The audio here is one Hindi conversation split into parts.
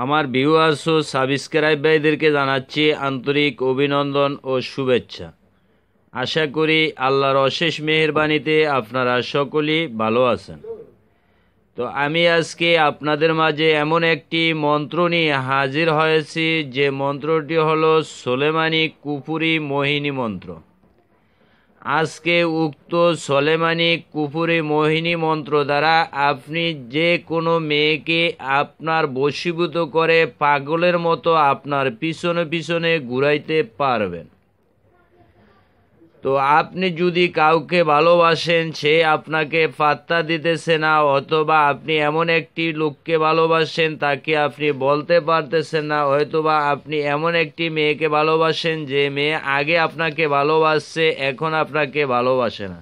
आमार भिउआर्स ओ सबस्क्राइब भाईदेरके जानाच्छि आंतरिक अभिनंदन और शुभेच्छा। आशा करी आल्लाहर अशेष मेहरबानीते आपनारा सकलेई भालो आछेन। तो आमी आजके आपनादेर माझे एमन एकटी मंत्र निये हाजिर हयेछि जे मंत्रटी हलो सोलेमानी कोपुरी मोहिनी मंत्र। आज के उक्त सोलेमानी कोपुरी मोहिनी मंत्र द्वारा आपनी जे कोनो मेयेके आपनार बशीभूत करे पागलेर मतो आपनार पिछने पिछने घुराइते पारबेन। तो आपनी जुदी काउके भालोबाशेन से आपनाके पात्ता दितेछे ना अथवा आपनी एमन एकटी लोकके भालोबाशेन ताके आपनी बोलते पारतेछेन ना अथवा आपनी एमन एकटी मेयेके भालोबाशेन जे मेये आगे आपनाके भालोबासछे एखन आपनाके भालोबाशे ना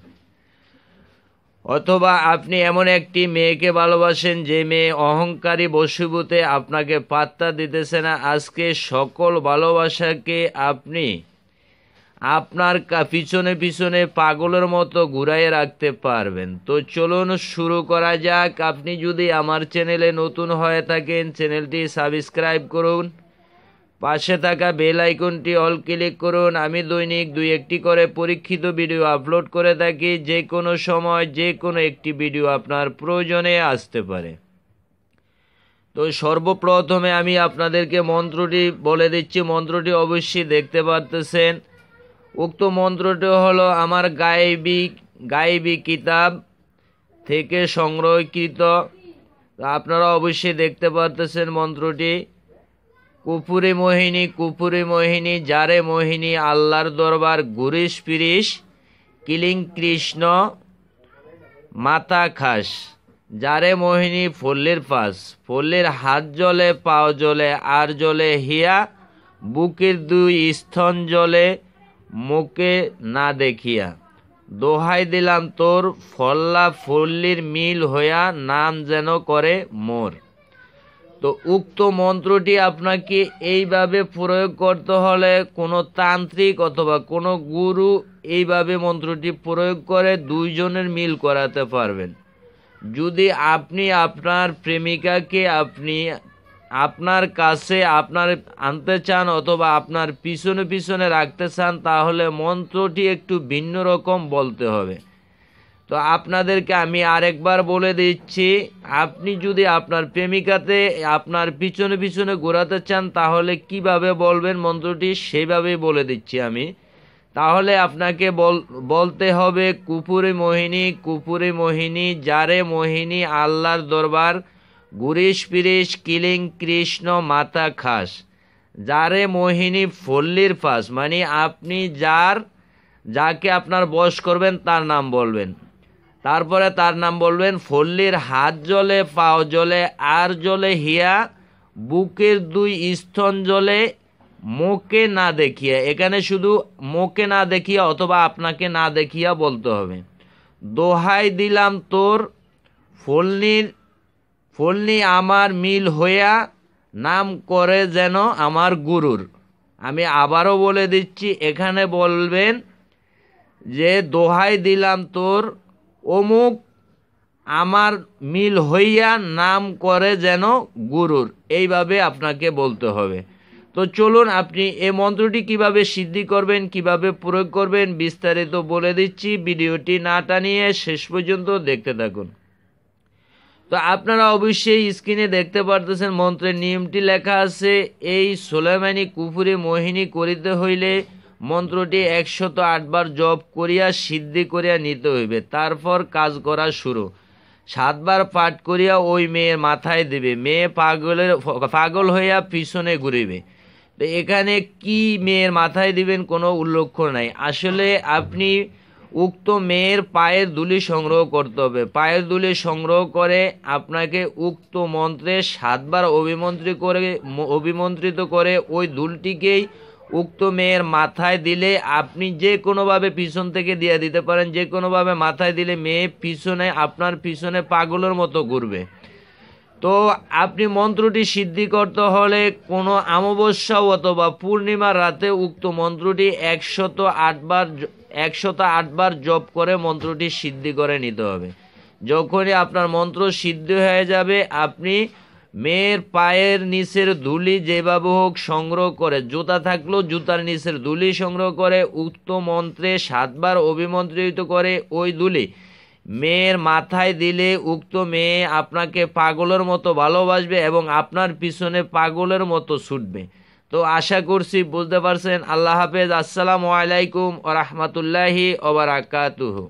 अथवा आपनी एमन एकटी मेयेके भालोबाशेन जे मेये अहंकारी बशीभूते आपनाके पात्ता दितेछे ना। आजके सकल भालोबासाके आपनी आपनार पिछने पिछने पागलेर मतो घुराइये राखते पारबेन। तो चलुन शुरू करा जाक। आपनी यदि आमार चैनेले नतून हये थाकेन चैनेलटी सबस्क्राइब करुन, पाशे थाका बेल आइकनटी अल क्लिक करुन। आमी दैनिक दुई एकटी करे परीक्षित भिडियो आपलोड करे थाकि, जे कोनो समय जे कोनो एकटी भिडियो आपनार प्रयोजने आसते पारे। तो सर्वप्रथमे आमी आपनादेरके मंत्रटी बोले दिच्छि, मंत्रटी अवश्यई देखते पाच्छेन। उक्त मंत्रटी हलो आमार गायबी किताब थेके संग्रहकृत। आपनारा अवश्य देखते पाच्छेन मंत्रटी कोपुरी मोहिनी जारे मोहिनी आल्लार दरबार घुरिस फिरिस किलिंग कृष्ण माथा खास जारे मोहिनी फल्लिर पास फल्लिर हाथ जले पाओ जले आर जले हिया बुकेर दुई स्तन जले मुखे ना देखिया दोहाई दिलाम तोर फल्ला फल्लिर मिल होया नाम जेनो करे मोर। तो उक्त मंत्रटी आपनाके एइभाबे प्रयोग करते हले कोनो तांत्रिक अथवा कोनो गुरु एइभाबे मंत्रटी प्रयोग करे दुइजोनेर मिल कराते पारबेन। यदि आपनी आपनार प्रेमिकाके आपनी आपनार कासे आपनार आनते चान अथवा आपनार पिछने पिछने राखते चान ताहले मंत्रटी एकटु भिन्न रकम बोलते होबे। तो आपनादेरके आमी आरेकबार बोले दिच्छि, आपनी यदि आपनार प्रेमिकाते आपनार पिछने पिछने घोराते चान ताहले किभाबे बोलबेन मंत्रटी सेइभाबेई बोले दिच्छि आमी। ताहले आपनाके बोलते होबे कोपुरी मोहिनी जारे मोहिनी आल्लार दरबार घुरिस फिरिस किलिंग कृष्ण माथा खास जारे मोहिनी फल्लिर फास मानी आपनी जार जाके आपनार बश करबेन तार नाम बोलबेन, तारपरे तार नाम बोलबेन। फल्लिर हाथ जले पाओ जले आर जले हिया बुकेर दुई स्तन जले मुखे ना देखिया। एखाने शुधु मुखे ना देखिया अथवा आपनाके ना देखिया बोलते होबे। दोहाई दिलाम तोर फल्लिर फल्ली आमार मिल होया नाम करे जेन आमार गुरुर। आमी आबारो बोले दिच्छि, एखाने बोलबेन जे दोहाई दिलाम तोर अमुक आमार मिल होया नाम करे जेन गुरुर। एइभाबे आपनाके बोलते होबे। तो चलुन आपनी ए मंत्रटी किभाबे सिद्धि करबेन किभाबे प्रयोग करबेन विस्तारित बोले दिच्छि। भिडियोटी ना टानिये शेष पर्यन्त देखते थाकुन। तो आपनारा अवश्य स्क्रिने देखते पारतेछेन मंत्रेर नियमटी लेखा आछे। एई सोलेमानी कोपुरी मोहिनी करिते हইলে मंत्रटी 108 बार जप करिया सिद्धि करिया निते हইবে। तारपर काज करा शुरू। 7 बार पाठ करिया ओई मेयेर माथाय दिबे, मेये पागल हইয়া पिछने घुरिবে। तो एखाने की मेयेर माथाय दिबेन कोनो उल्लेख नाई। आसले आपनि उक्त मेयर पायर दुलि संग्रह करते होबे। पायर दुलि संग्रह करे आपनाके उक्त मंत्रे 7 बार अभिमंत्रित करे ओई दुलटिकेई उक्त मेयर माथाय दिले आपनि जे कोनो भावे पिछन थेके दिये दिते पारेन। जे कोनो भावे माथाय दिले मेये पिछने आपनार पिछने पागलेर मतो घुरबे। तो आपनि मंत्रटी सिद्धि करते हলে কোনো অमाবस्या अथवा पूर्णिमा राते उक्त मंत्रटी 108 बार जप करे मंत्रटी सिद्धि करे निते होबे। যখনই আপনার মন্ত্র সিদ্ধ হয়ে যাবে আপনি মেয়ের পায়ের নিচের ধুলি যেভাবে হোক সংগ্রহ করে, জুতা থাকলেও জুতার নিচের ধুলি সংগ্রহ করে, উক্ত মন্ত্রে 7 বার অভিমন্ত্রিত করে ওই ধুলি মেয়ের মাথায় দিলে উক্ত মেয়ে আপনাকে পাগলের মতো ভালোবাসবে এবং আপনার পিছনে পাগলের মতো ছুটবে। তো আশা করছি বুঝতে পারছেন। আল্লাহ হাফেজ। আসসালামু আলাইকুম ওয়া রাহমাতুল্লাহি ওয়া বারাকাতুহু।